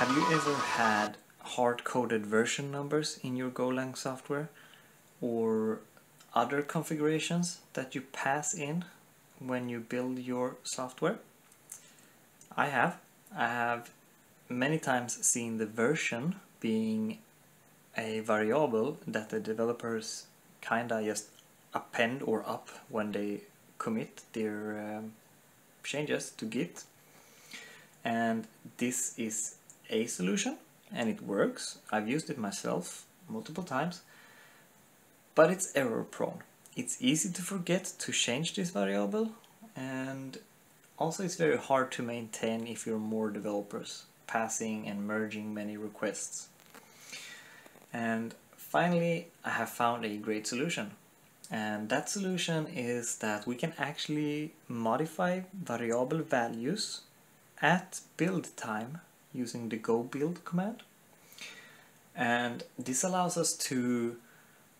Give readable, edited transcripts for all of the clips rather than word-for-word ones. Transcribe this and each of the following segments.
Have you ever had hard-coded version numbers in your Golang software or other configurations that you pass in when you build your software? I have many times seen the version being a variable that the developers kinda just append or up when they commit their changes to Git. And this is a solution, and it works. I've used it myself multiple times, but it's error prone. It's easy to forget to change this variable, and also it's very hard to maintain if you're more developers passing and merging many requests. And finally, I have found a great solution. And that solution is that we can actually modify variable values at build time using the go build command. And this allows us to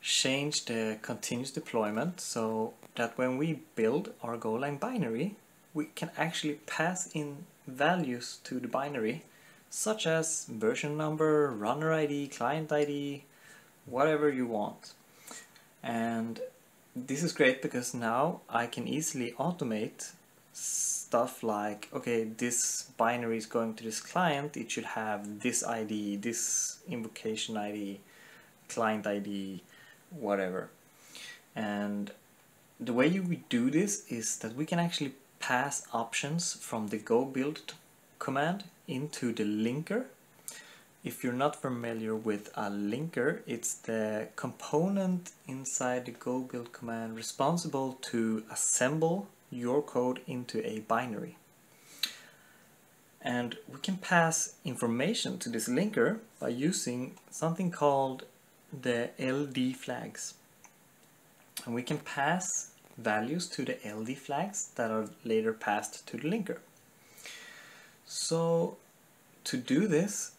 change the continuous deployment so that when we build our Golang binary, we can actually pass in values to the binary, such as version number, runner ID, client ID, whatever you want. And this is great because now I can easily automate stuff like, okay, this binary is going to this client, it should have this ID, this invocation ID, client ID, whatever. And the way we do this is that we can actually pass options from the go build command into the linker. If you're not familiar with a linker, it's the component inside the go build command responsible to assemble your code into a binary. And we can pass information to this linker by using something called the LDFlags. And we can pass values to the LDFlags that are later passed to the linker. So to do this,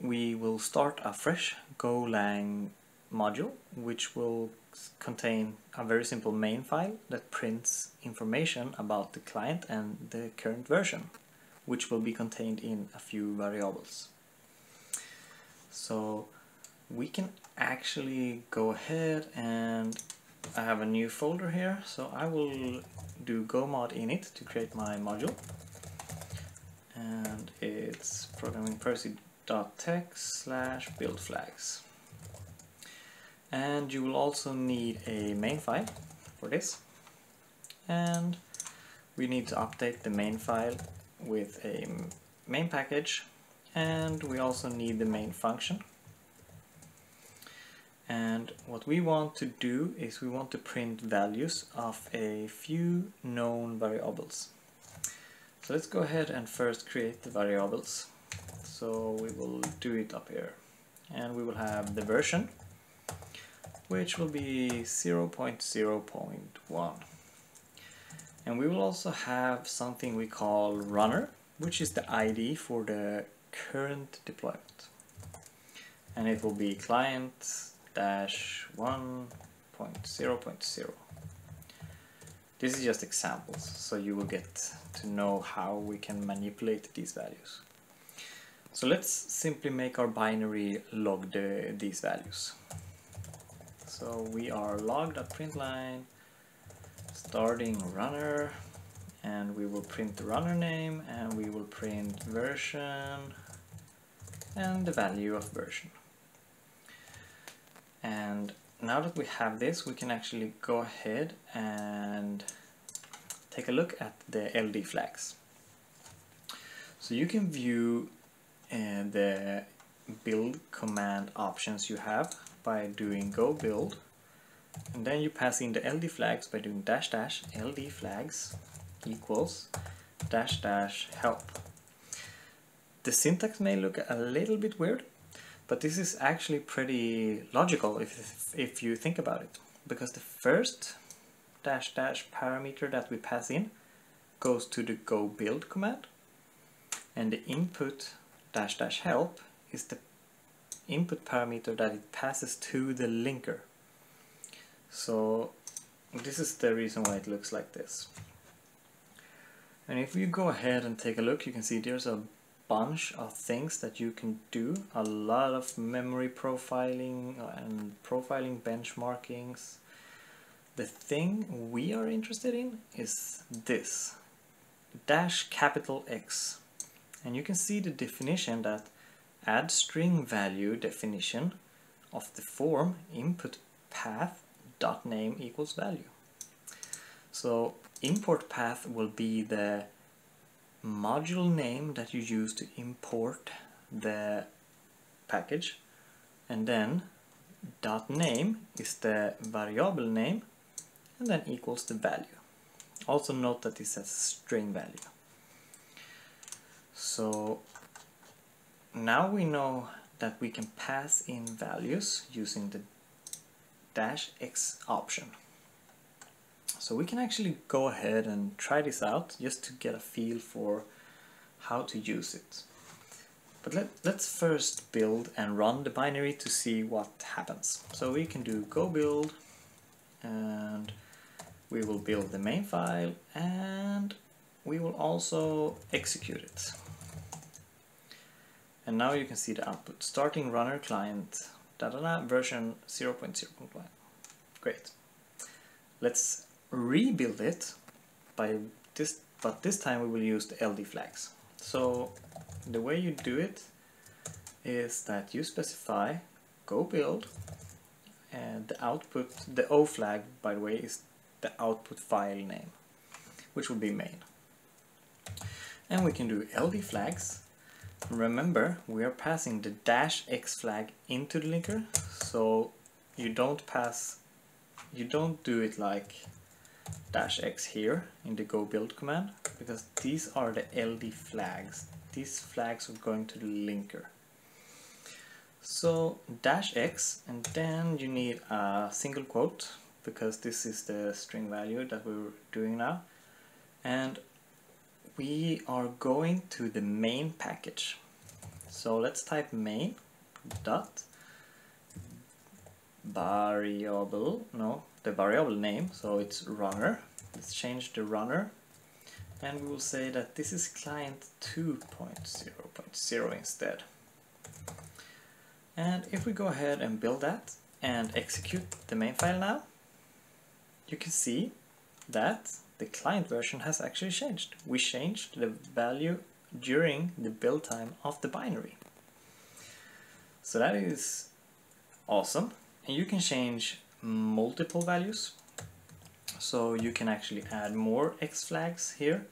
we will start a fresh Golang module, which will contain a very simple main file that prints information about the client and the current version, which will be contained in a few variables. So we can actually go ahead, and I have a new folder here, so I will do go-mod init to create my module, and it's programmingpercy.tech/buildflags. And you will also need a main file for this, and we need to update the main file with a main package, and we also need the main function. And what we want to do is we want to print values of a few known variables. So let's go ahead and first create the variables. So we will do it up here, and we will have the version, which will be 0.0.1. And we will also have something we call runner, which is the ID for the current deployment. And it will be client-1.0.0. This is just examples, so you will get to know how we can manipulate these values. So let's simply make our binary log these values. So we are log.println starting runner, and we will print the runner name, and we will print version and the value of version. And now that we have this, we can actually go ahead and take a look at the LD flags. So you can view the build command options you have by doing go build, and then you pass in the LD flags by doing --LD flags equals --help. The syntax may look a little bit weird, but this is actually pretty logical if you think about it, because the first --parameter that we pass in goes to the go build command, and the input --help is the input parameter that it passes to the linker. So this is the reason why it looks like this. And if you go ahead and take a look, you can see there's a bunch of things that you can do, a lot of memory profiling and profiling benchmarkings. The thing we are interested in is this, -X. And you can see the definition, that add string value definition of the form input path dot name equals value. So import path will be the module name that you use to import the package, and then dot name is the variable name, and then equals the value. Also note that this has string value. So now we know that we can pass in values using the -X option. So we can actually go ahead and try this out just to get a feel for how to use it. But let's first build and run the binary to see what happens. So we can do go build, and we will build the main file, and we will also execute it. And now you can see the output, starting runner client version 0.0.1. Great. Let's rebuild it but this time we will use the LD flags. So the way you do it is that you specify go build, and the output, the O flag, by the way, is the output file name, which will be main. And we can do LD flags. Remember, we are passing the -X flag into the linker, so you don't do it like -X here in the go build command, because these are the LD flags. These flags are going to the linker. So -X, and then you need a single quote, because this is the string value that we're doing now, and we are going to the main package. So let's type main dot variable, no, the variable name, so it's runner. Let's change the runner, and we will say that this is client 2.0.0 instead. And if we go ahead and build that and execute the main file now, you can see that the client version has actually changed. We changed the value during the build time of the binary. So that is awesome. And you can change multiple values. So you can actually add more X flags here.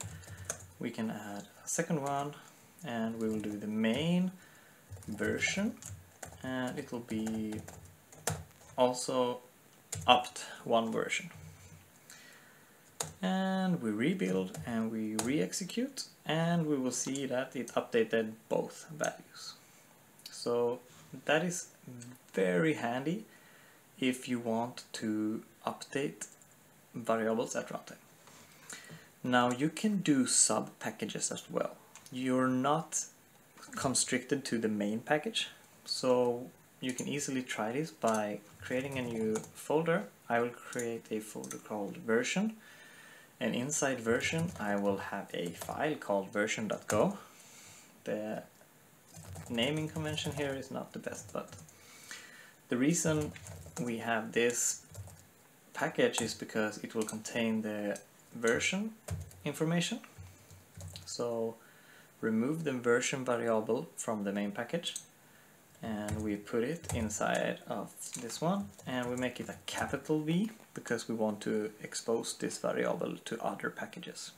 We can add a second one, and we will do the main version, and it will be also upped one version. And we rebuild and we re-execute, and we will see that it updated both values. So that is very handy if you want to update variables at runtime. Now you can do sub packages as well. You're not constricted to the main package, so you can easily try this by creating a new folder. I will create a folder called version, and inside version I will have a file called version.go. The naming convention here is not the best, but the reason we have this package is because it will contain the version information. So remove the version variable from the main package, and we put it inside of this one, and we make it a capital V because we want to expose this variable to other packages.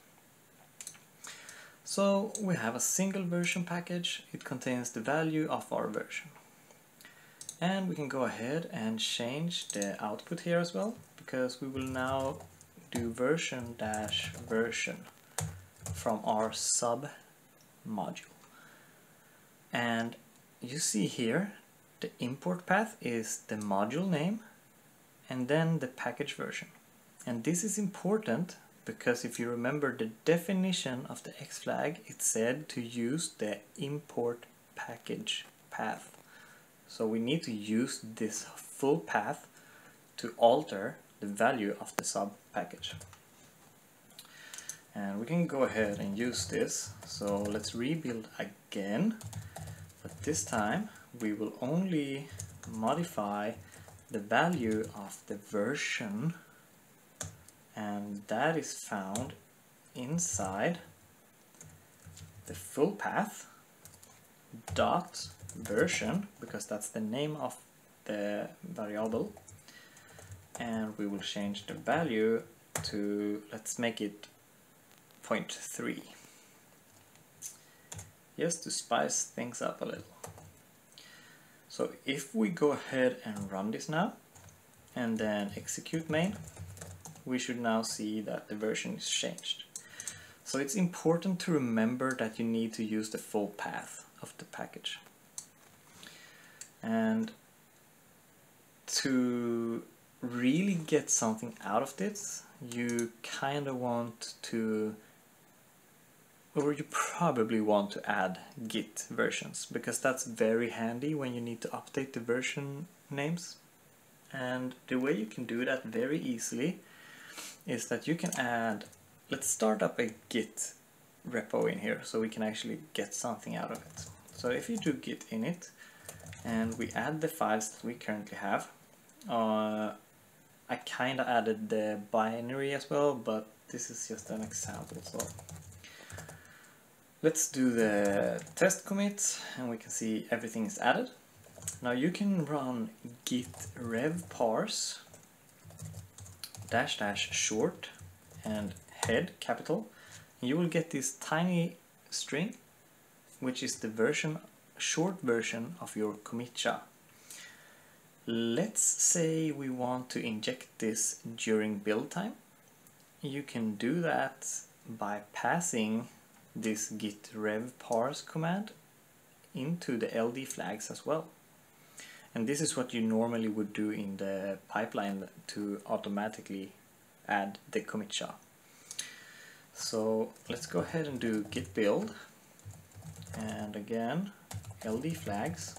So we have a single version package. It contains the value of our version, and we can go ahead and change the output here as well, because we will now do version dash version from our sub module. And you see here the import path is the module name and then the package version. And this is important because if you remember the definition of the X flag, it said to use the import package path. So we need to use this full path to alter the value of the sub package. and we can go ahead and use this. So let's rebuild again, but this time we will only modify the value of the version, and that is found inside the full path dot version, because that's the name of the variable, and we will change the value to, let's make it 0.3, just to spice things up a little. So if we go ahead and run this now and then execute main, we should now see that the version is changed. So it's important to remember that you need to use the full path of the package. And to really get something out of this, you kind of want to, or you probably want to add Git versions, because that's very handy when you need to update the version names. And the way you can do that very easily is that you can add, let's start up a Git repo in here so we can actually get something out of it. So if you do Git init and we add the files that we currently have, I kind of added the binary as well, but this is just an example. So let's do the test commit and we can see everything is added. Now you can run git rev parse -- short and head capital, and you will get this tiny string which is the version, short version of your commit cha. Let's say we want to inject this during build time. You can do that by passing this git rev parse command into the LD flags as well. And this is what you normally would do in the pipeline to automatically add the commit cha. So let's go ahead and do git build, and again LD flags,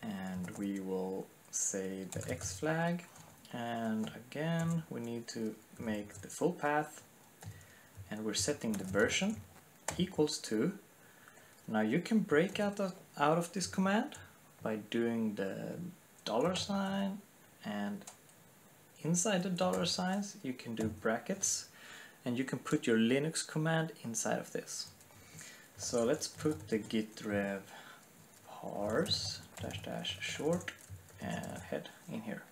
and we will say the X flag, and again we need to make the full path, and we're setting the version equals to. Now you can break out of this command by doing the $, and inside the $, you can do brackets, and you can put your Linux command inside of this. So let's put the git rev parse -- short and head in here.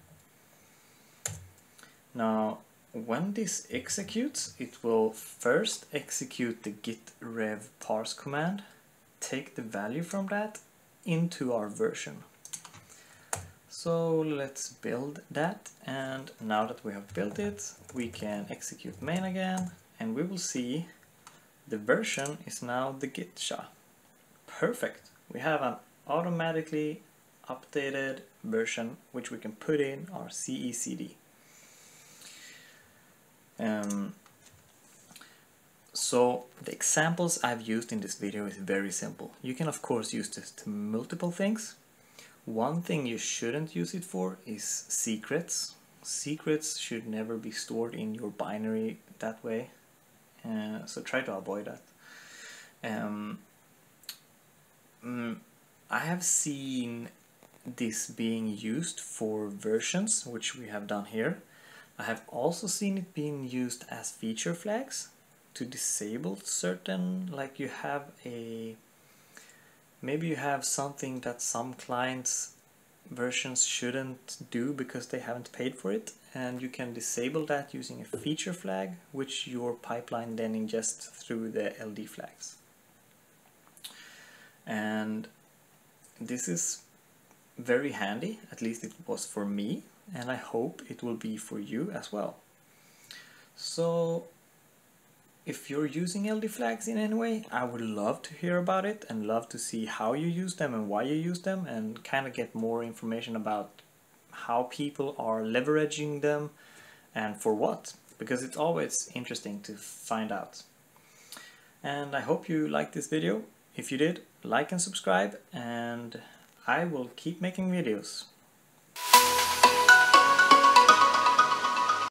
Now when this executes, it will first execute the git rev parse command, take the value from that into our version. So let's build that, and now that we have built it, we can execute main again, and we will see the version is now the git cha. Perfect! We have an automatically updated version which we can put in our CE/CD. So the examples I've used in this video is very simple. You can of course use this to multiple things. One thing you shouldn't use it for is secrets. Secrets should never be stored in your binary that way, so try to avoid that. I have seen this being used for versions, which we have done here. I have also seen it being used as feature flags to disable certain, like you have a, maybe you have something that some clients' versions shouldn't do because they haven't paid for it, and you can disable that using a feature flag, which your pipeline then ingests through the LD flags. And this is very handy, at least it was for me, and I hope it will be for you as well. So if you're using LD flags in any way, I would love to hear about it and love to see how you use them and why you use them, and kind of get more information about how people are leveraging them and for what, because it's always interesting to find out. And I hope you liked this video. If you did, like and subscribe, and I will keep making videos.